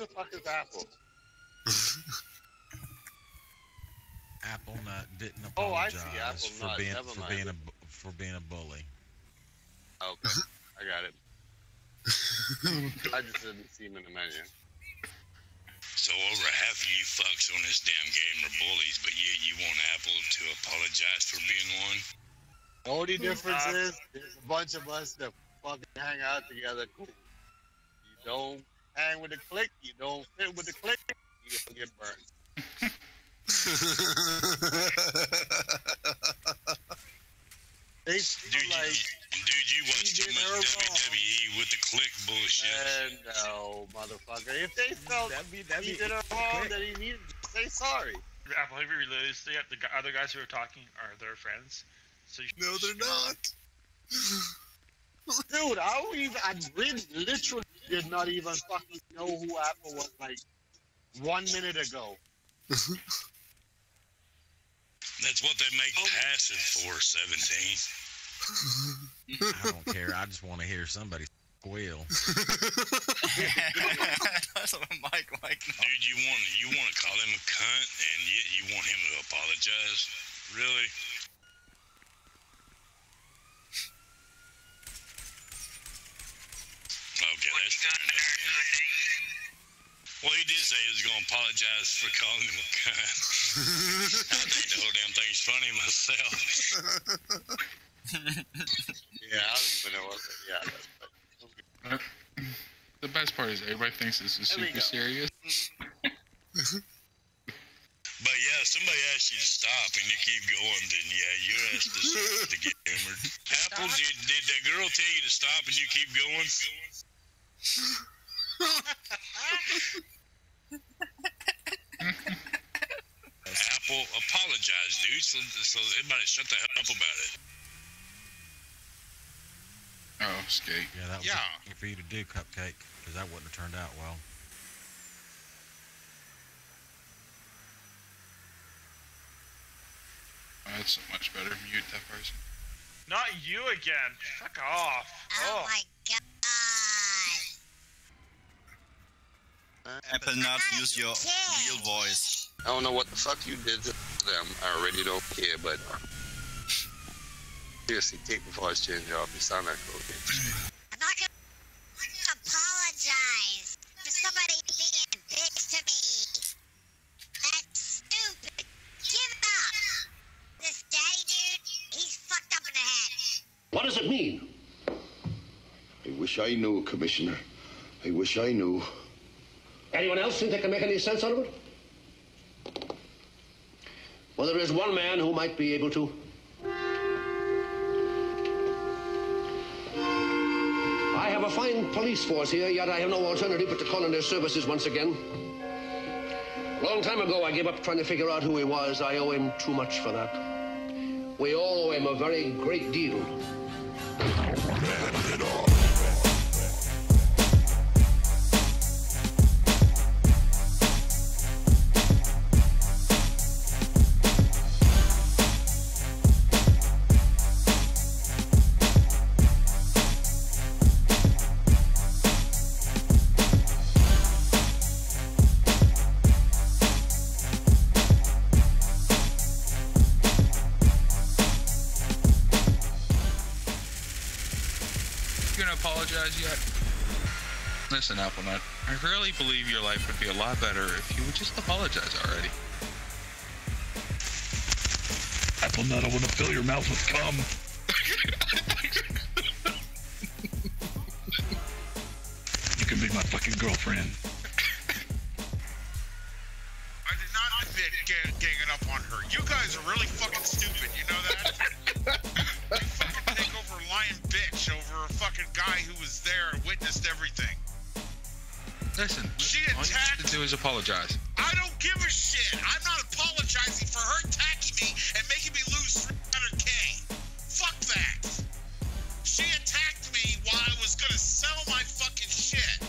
the fuck is apple? Apple-nut didn't apologize for being a bully. Okay, I got it. I just didn't see him in the menu. So over half of you fucks on this damn game are bullies, but yeah, you want Apple to apologize for being one? The only difference is there's a bunch of us that fucking hang out together. You don't hang with the clique, you don't fit with the clique, you don't get burned. Dude, you watch too much WWE with the click bullshit. And no, motherfucker. If they felt he did her wrong, then he needed to say sorry. I believe you realized that the other guys who are talking are their friends. So no, they're not. Dude, I literally did not even fucking know who Apple was like 1 minute ago. That's what they make passes for, 17. I don't care. I just want to hear somebody squeal. That's what I'm like. No. Dude, you want to call him a cunt, and yet you want him to apologize? Really? Okay, that's fair enough, man. Well, he did say he was going to apologize for calling him a cunt. I think the whole damn thing's funny myself. Yeah, I don't even know what that. Yeah, that's funny. The best part is everybody thinks this is super serious. But yeah, if somebody asks you to stop and you keep going, then yeah, you're asked to get hammered. Apple, did that girl tell you to stop and you keep going? Apple, apologize, dude, so everybody shut the hell up about it. Oh, skate. Yeah, that was good for you to do, Cupcake, because that wouldn't have turned out well. Oh, that's so much better. Mute that person. Not you again. Fuck off. Oh, my God. Apple-nut, use your real voice. I don't know what the fuck you did to them. I already don't care, but seriously, take the voice change off. You sound like okay. I'm not gonna apologize for somebody being a bitch to me. That's stupid. Give up. This daddy dude, he's fucked up in the head. What does it mean? I wish I knew, Commissioner. I wish I knew. Anyone else think they can make any sense out of it? Well, there is one man who might be able to. I have a fine police force here, yet I have no alternative but to call on their services once again. Long time ago, I gave up trying to figure out who he was. I owe him too much for that. We all owe him a very great deal. Listen, Apple-nut, I really believe your life would be a lot better if you would just apologize already. Apple-nut, I want to fill your mouth with cum. You can be my fucking girlfriend. I did not admit ganging up on her. You guys are really fucking stupid, you know that? You fucking take over a lying bitch over a fucking guy who was there and witnessed everything. Listen, she attacked. All you have to do is apologize. I don't give a shit. I'm not apologizing for her attacking me and making me lose 300K. Fuck that. She attacked me while I was gonna sell my fucking shit.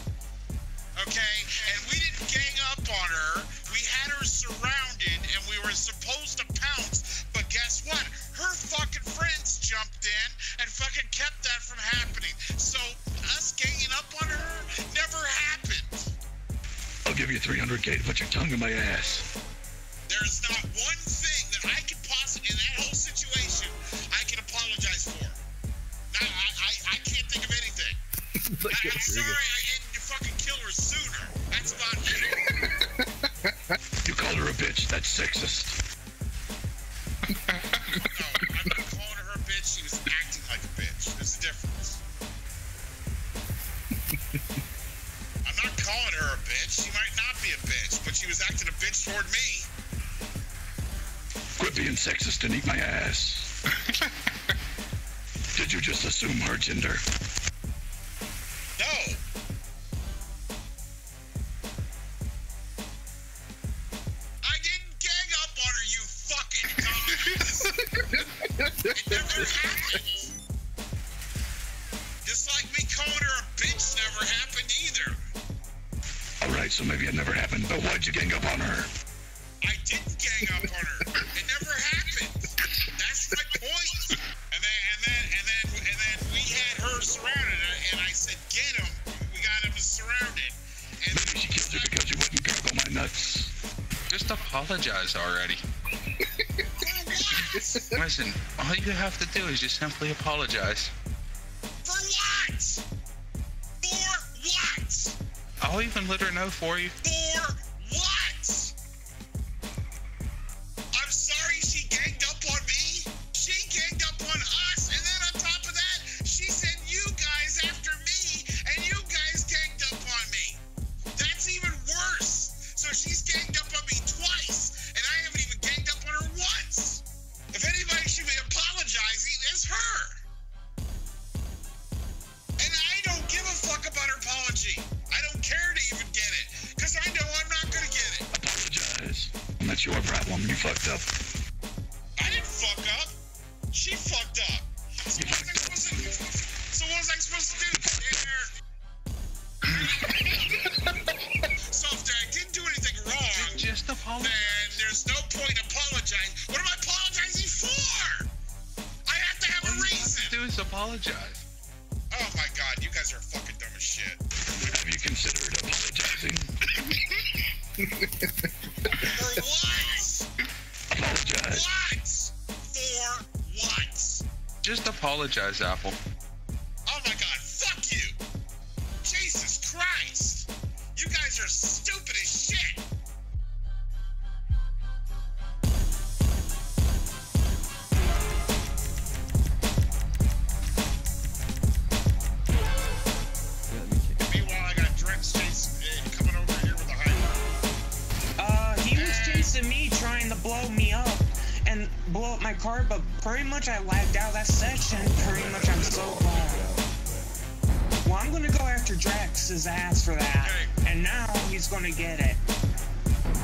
Okay? And we didn't gang up on her. We had her surrounded and we were supposed to pounce, but guess what? Her fucking friends jumped in and fucking kept that from happening. So us ganging up on her never happened. give you 300K to put your tongue in my ass. There's not one thing that I can possibly, in that whole situation, I can apologize for. Now, I can't think of anything. I'm sorry I didn't fucking kill her sooner. That's about it. You called her a bitch. That's sexist. No, I'm not calling her a bitch. She was acting like a bitch. There's a difference. I'm not calling her a bitch. She might not be a bitch, but she was acting a bitch toward me. Quit being sexist and eat my ass. Did you just assume her gender? No. I didn't gang up on her, you fucking dumbass. It never happened. Just like me calling her a bitch never happened either. Alright, so maybe it never happened, but why'd you gang up on her? I didn't gang up on her. It never happened. That's my point. And then we had her surrounded, and I said, "Get him." We got him surrounded. And she killed you because you wouldn't gargle my nuts. Just apologize already. For what? Listen, all you have to do is just simply apologize. For what? For what? I'll even let her know for you. For what? Apologize, Apple. Oh my God, fuck you! Jesus Christ! You guys are stupid as shit! Meanwhile, I got Dreex chasing coming over here with a high. He was chasing me, trying to blow me up and blow up my car, but pretty much I lagged out that session. Pretty much I'm so gone. Well, I'm gonna go after Drex's ass for that. Okay. And now he's gonna get it.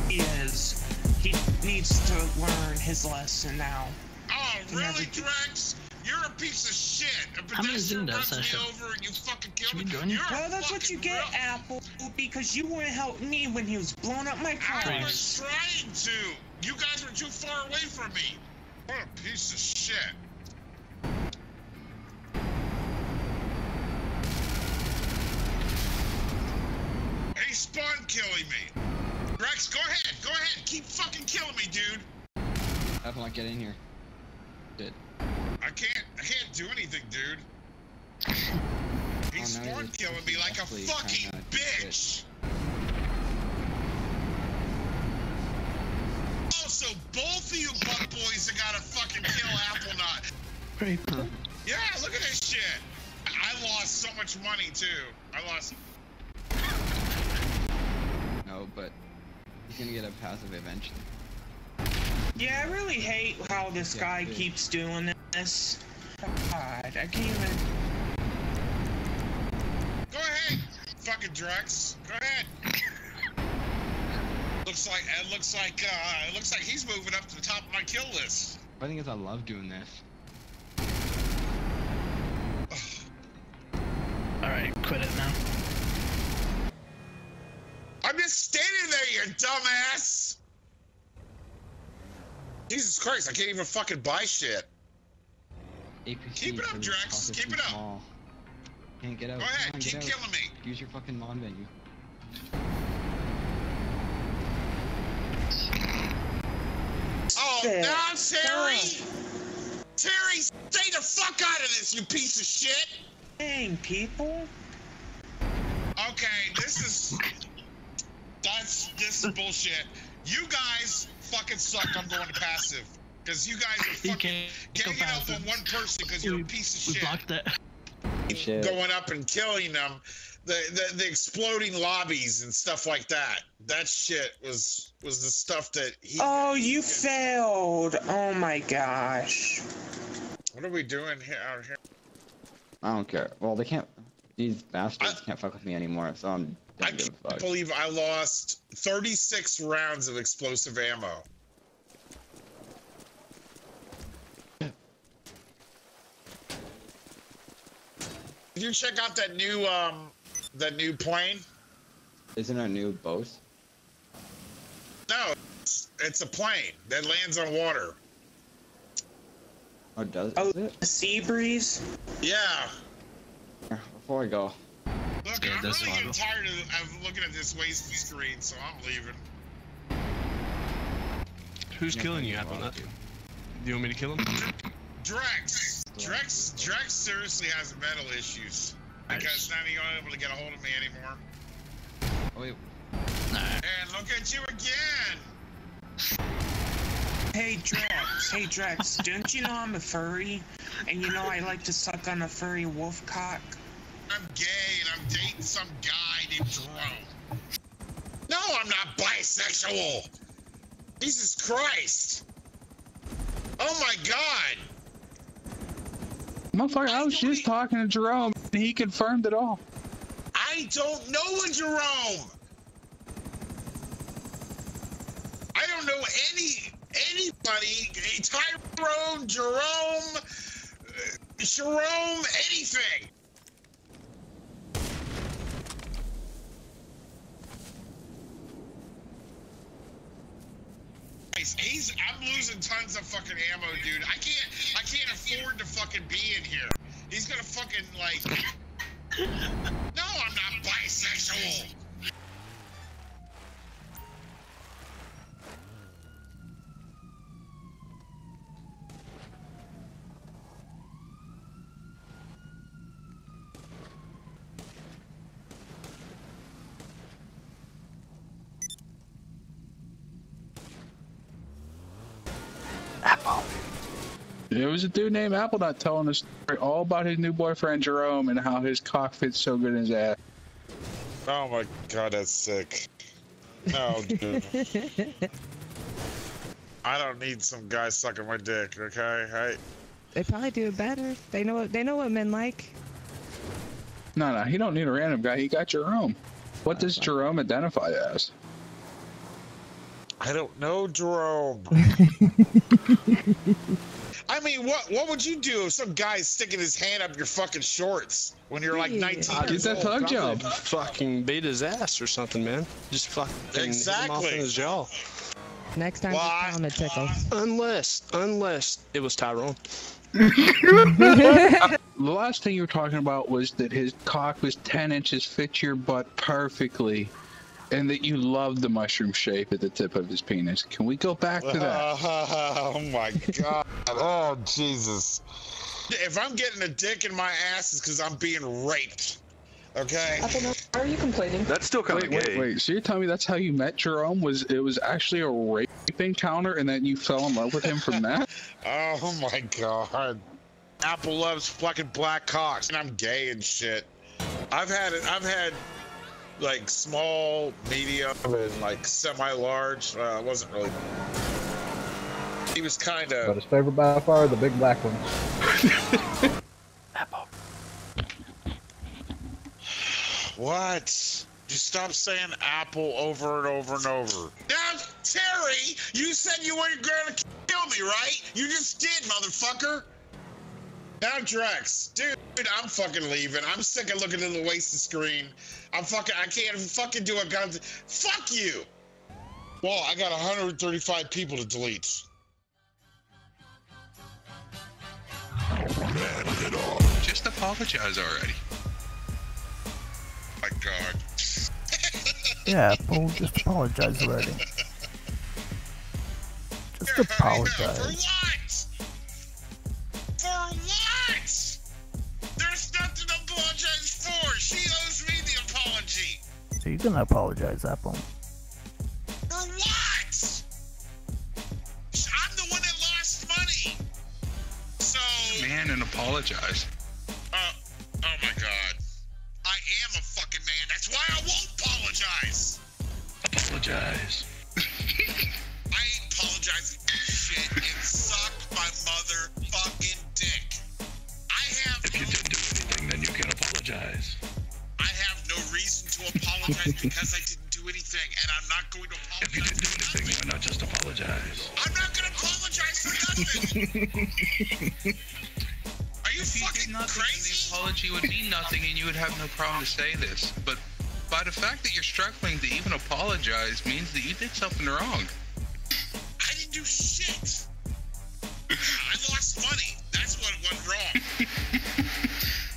He is. He needs to learn his lesson now. Oh, really, Dreex? You're a piece of shit. A pedestrian runs me over and you fucking kill me. Well, that's what you get, Apple, because you wouldn't help me when he was blowing up my car. I was trying to. You guys were too far away from me. What a piece of shit. Hey, spawn killing me. Dreex, go ahead, keep fucking killing me, dude. I have not get in here. Did. I can't do anything, dude. He's spawn killing me like a fucking bitch. Also, both of you butt boys have got to fucking kill Apple-nut. Pretty cool. Yeah, look at this shit. I lost so much money, too. I lost... No, but he's gonna get a passive eventually. Yeah, I really hate how this guy keeps doing this. God, I can't even... Go ahead, fucking Dreex. Go ahead. It looks like he's moving up to the top of my kill list. I think is I love doing this. All right, quit it now. I'm just standing there, you dumbass. Jesus Christ, I can't even fucking buy shit. APC keep it up, Dreex. Keep it up. Can't get out. Go ahead, keep killing me. Use your fucking mon menu. Come on now, Terry. Terry, stay the fuck out of this, you piece of shit. Dang, people. Okay, this is bullshit. You guys fucking suck. I'm going to passive. Because you guys are fucking getting up on one person because you're a piece of shit. We blocked that. Going up and killing them. The exploding lobbies and stuff like that. That shit was the stuff that he... Oh, you failed. Oh, my gosh. What are we doing here out here? I don't care. Well, they can't... These bastards can't fuck with me anymore, so I can't believe I lost 36 rounds of explosive ammo. Did you check out that new, that new plane? Isn't it a new boat? No, it's a plane that lands on water. Oh, does it? Oh, the sea breeze? Yeah. Before I go. Look, I'm really getting tired of looking at this wasted screen, so I'm leaving. Who's killing you, apple-nut? Do you want me to kill him? Dreex! Dreex seriously has mental issues. Because now he's not able to get a hold of me anymore. Oh, wait. And look at you again! Hey Dreex, don't you know I'm a furry? And you know I like to suck on a furry wolf cock? I'm gay and I'm dating some guy named Jerome. No, I'm not bisexual! Jesus Christ! Oh my god! Motherfucker, I was just talking to Jerome and he confirmed it all. I don't know a Jerome! I don't know anybody, Tyrone, Jerome, Jerome, anything. I'm losing tons of fucking ammo, dude. I can't afford to fucking be in here. He's gonna fucking like. No, I'm not bisexual. There was a dude named apple-nut telling us all about his new boyfriend Jerome and how his cock fits so good in his ass. Oh my god, that's sick. No, dude. I don't need some guy sucking my dick, okay? They probably do it better. They know what men like. No, he don't need a random guy. He got Jerome. What does Jerome identify as? I don't know, Jerome. I mean, what would you do if some guy's sticking his hand up your fucking shorts when you're like 19 years old? Get that thug job. Fucking beat his ass or something, man. Just fucking hit him off in his jaw. Next time, just tell him to tickle. Unless it was Tyrone. The last thing you were talking about was that his cock was 10 inches, fits your butt perfectly, and that you love the mushroom shape at the tip of his penis. Can we go back to that? Oh my god. Oh Jesus. If I'm getting a dick in my ass, it's because I'm being raped. Okay? How are you complaining? That's still kind of gay. Wait, so you're telling me that's how you met Jerome? It was actually a rape encounter and then you fell in love with him from that? Oh my god. Apple loves fucking black cocks and I'm gay and shit. I've had like small, medium, and like semi-large. Wasn't really. He was kind of. But his favorite by far are the big black ones. Apple. What? You stop saying apple over and over and over. Now, Terry, you said you weren't gonna kill me, right? You just did, motherfucker. Now Dreex, dude, I'm fucking leaving. I'm sick of looking at the wasted screen. I can't fucking do a gun. Fuck you! Well, I got 135 people to delete. Just apologize already. My god. Yeah, well, just apologize already. Just to apologize. For what? There's nothing to apologize for. She owes me the apology. So you're gonna apologize, Apple. For what? I'm the one that lost money. So man, and apologize. Oh my God. I am a fucking man. That's why I won't apologize. Apologize. I ain't apologizing for shit. It sucked my motherfucking dick. If you didn't do anything, then you can apologize. I have no reason to apologize because I didn't do anything, and I'm not going to apologize. If you didn't do anything, why not just apologize? I'm not going to apologize for nothing. Are you fucking crazy? The apology would mean nothing, and you would have no problem to say this. But by the fact that you're struggling to even apologize means that you did something wrong. I didn't do shit. I lost money. That's what went wrong.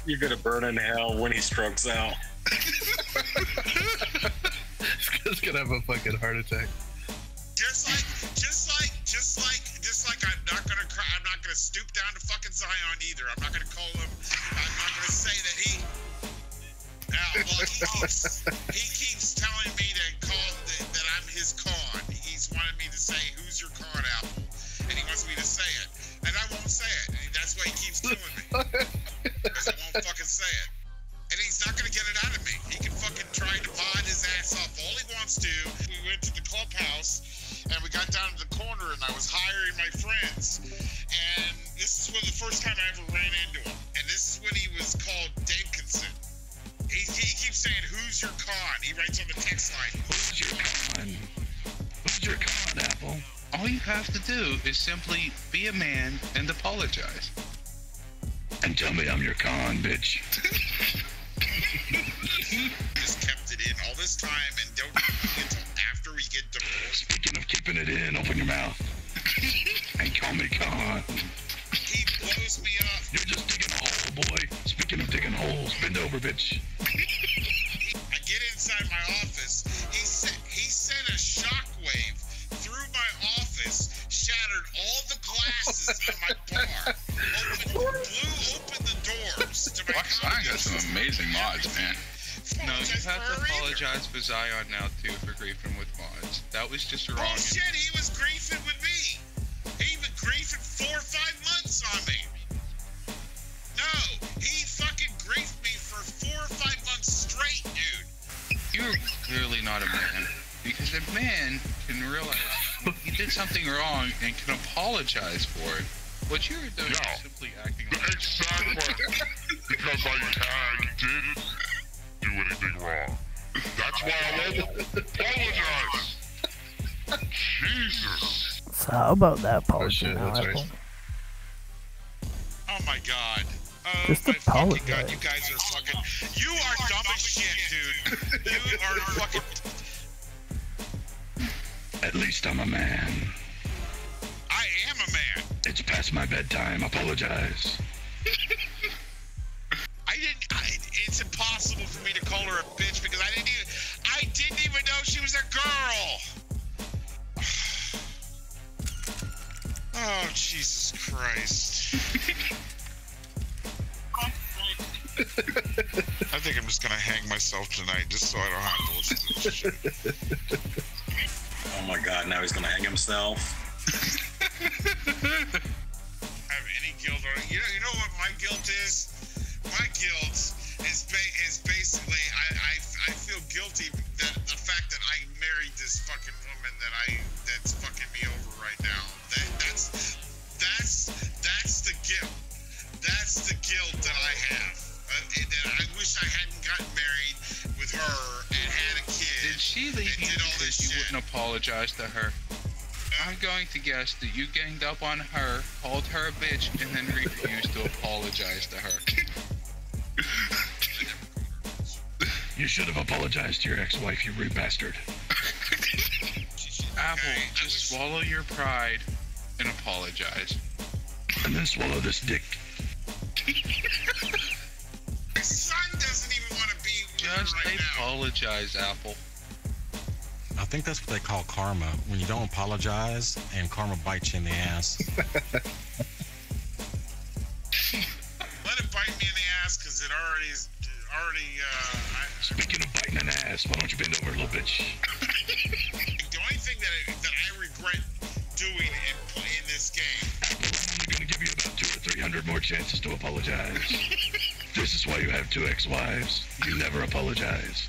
You're gonna burn in hell when he strokes out. He's gonna have a fucking heart attack. Just like I'm not gonna cry. I'm not gonna stoop down to fucking Zion either. I'm not gonna call him. I'm not gonna say that he. Well, he keeps telling me to call that I'm his con. He's wanted me to say, "Who's your con, Apple?" And he wants me to say it, and I won't say it. And that's why he keeps killing me, because I won't fucking say it. And he's not gonna get it out of me. He can fucking try to mod his ass off all he wants to. We went to the clubhouse, and we got down to the corner, and I was hiring my friends. And this is when the first time I ever ran into him. And this is when he was called Davidson. He keeps saying, "Who's your con?" He writes on the text line, "Who's your con? Who's your con, Apple?" All you have to do is simply be a man and apologize. And tell me I'm your con, bitch. Just kept it in all this time and don't do it until after we get divorced. Speaking of keeping it in, open your mouth. And call me con. He blows me up. You're just digging a hole, boy. Speaking of digging holes, bend over, bitch. I get inside my office. He sent a shockwave through my office, shattered all the glasses on my bar, blew open the doors to my office. Zion got some amazing mods, man. No, you have to apologize for Zion now, too, for griefing with mods. That was just wrong. Oh, shit, he was griefing with me. He was griefing 4 or 5 months on me. No, he fucking griefed me for 4 or 5 months straight, dude. You're clearly not a man. Because a man can realize he did something wrong and can apologize for it. What you're doing is simply acting like... Exactly! Because I didn't do anything wrong. That's why I won't apologize! Jesus! So how about that apology now, Apple? Oh my God. Oh my fucking God, you guys are fucking... You are dumb as shit, dude! You are fucking... At least I'm a man. I am a man. It's past my bedtime. Apologize. It's impossible for me to call her a bitch because I didn't even know she was a girl. Oh, Jesus Christ. I think I'm just gonna hang myself tonight just so I don't have to listen to this shit. Oh my God, now he's gonna hang himself. Have any guilt on it. You know what my guilt is? My guilt is basically, I feel guilty that the fact that I married this fucking woman that's fucking me over right now. That's the guilt. That's the guilt that I have. That I wish I hadn't gotten married with her and had a kid. Did she leave you because you wouldn't apologize to her? I'm going to guess that you ganged up on her, called her a bitch, and then refused to apologize to her. You should have apologized to your ex-wife, you rude bastard. Apple, just swallow your pride and apologize. And then swallow this dick. My son doesn't even want to be with her right now. Just apologize, Apple. I think that's what they call karma. When you don't apologize and karma bites you in the ass. Let it bite me in the ass, because it already is Speaking of biting an ass, why don't you bend over a little bitch? The only thing that I regret doing in this game. I'm going to give you about 200 or 300 more chances to apologize. This is why you have 2 ex-wives. You never apologize.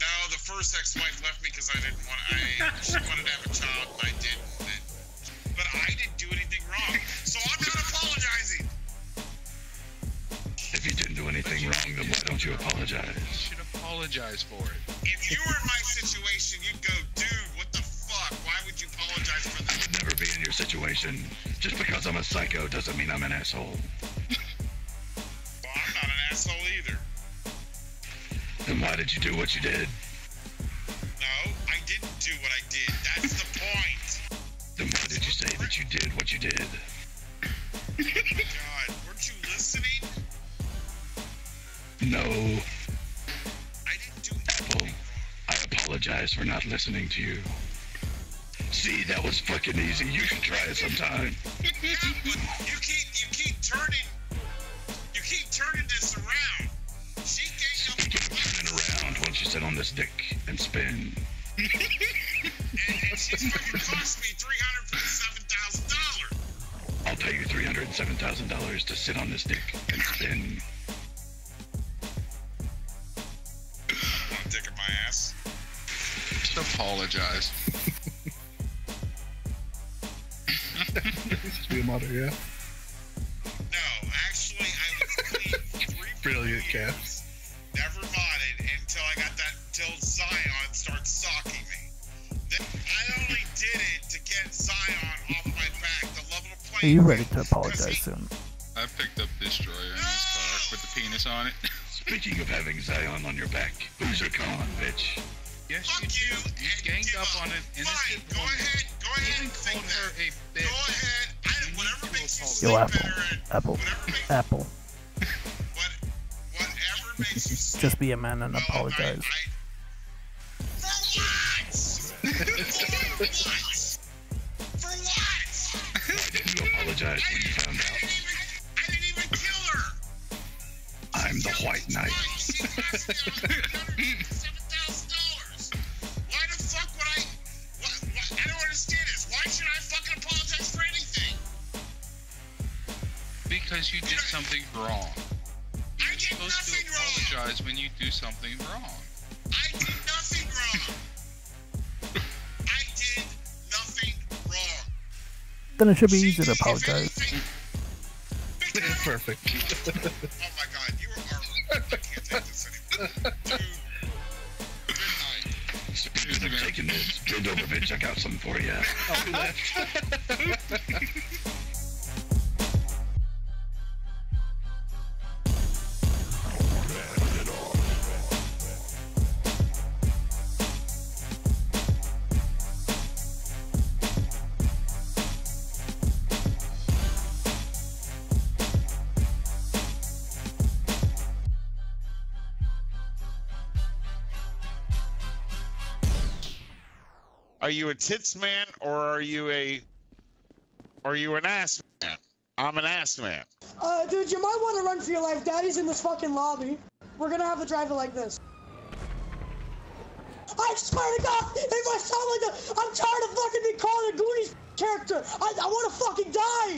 No, the first ex-wife left me because I didn't want. She wanted to have a child, and I didn't. But I didn't do anything wrong, so I'm not apologizing. If you didn't do anything wrong, then why don't you apologize? You should apologize for it. If you were in my situation, you'd go, dude, what the fuck? Why would you apologize for that? I would never be in your situation. Just because I'm a psycho doesn't mean I'm an asshole. Well, I'm not an asshole either. Then why did you do what you did? No, I didn't do what I did. That's the point. Then why did you say that you did what you did? God, weren't you listening? No. I didn't do Apple, I apologize for not listening to you. See, that was fucking easy. You should try it sometime. Yeah, but you keep turning this around. She gave up. You keep turning around once you sit on this dick and spin. and she's fucking cost me $357,000. I'll pay you $307,000 to sit on this dick and spin. Dick in my ass. Just apologize. Just be a mother, yeah. No, actually, I was clean for 3 years. Never modded until I got that. Till Zion starts socking me. Then I only did it to get Zion off my back. The level of play. Are you ready to apologize soon? I picked up Destroyer in this car with the penis on it. Speaking of having Zion on your back, who's your con, bitch? Yes, fuck you do. You ganged up on an innocent woman. Go ahead and call her a bitch. Go ahead. Whatever makes you sleep better. Apple. Whatever makes you sleep. Just be a man and apologize. For what? For what? For what? Why didn't you apologize when you found out? I didn't even kill her. I'm the White Knight. $7,000. Why the fuck would I? I don't understand this. Why should I fucking apologize for anything? Because you did something wrong. I did nothing wrong. You're supposed to apologize when you do something wrong. I did nothing wrong. I did nothing wrong. Then it should be easy to apologize. Perfect. Oh my god, you are. I can't take this anymore. Dude. Speaking of taking this, bend over, bitch, I got something for you. Oh, he left. Are you a tits man or are you an ass man? I'm an ass man. Dude, you might want to run for your life. Daddy's in this fucking lobby. We're gonna have to drive it like this. I swear to God, if I sound like that, I'm tired of fucking being called a Goonies character. I want to fucking die.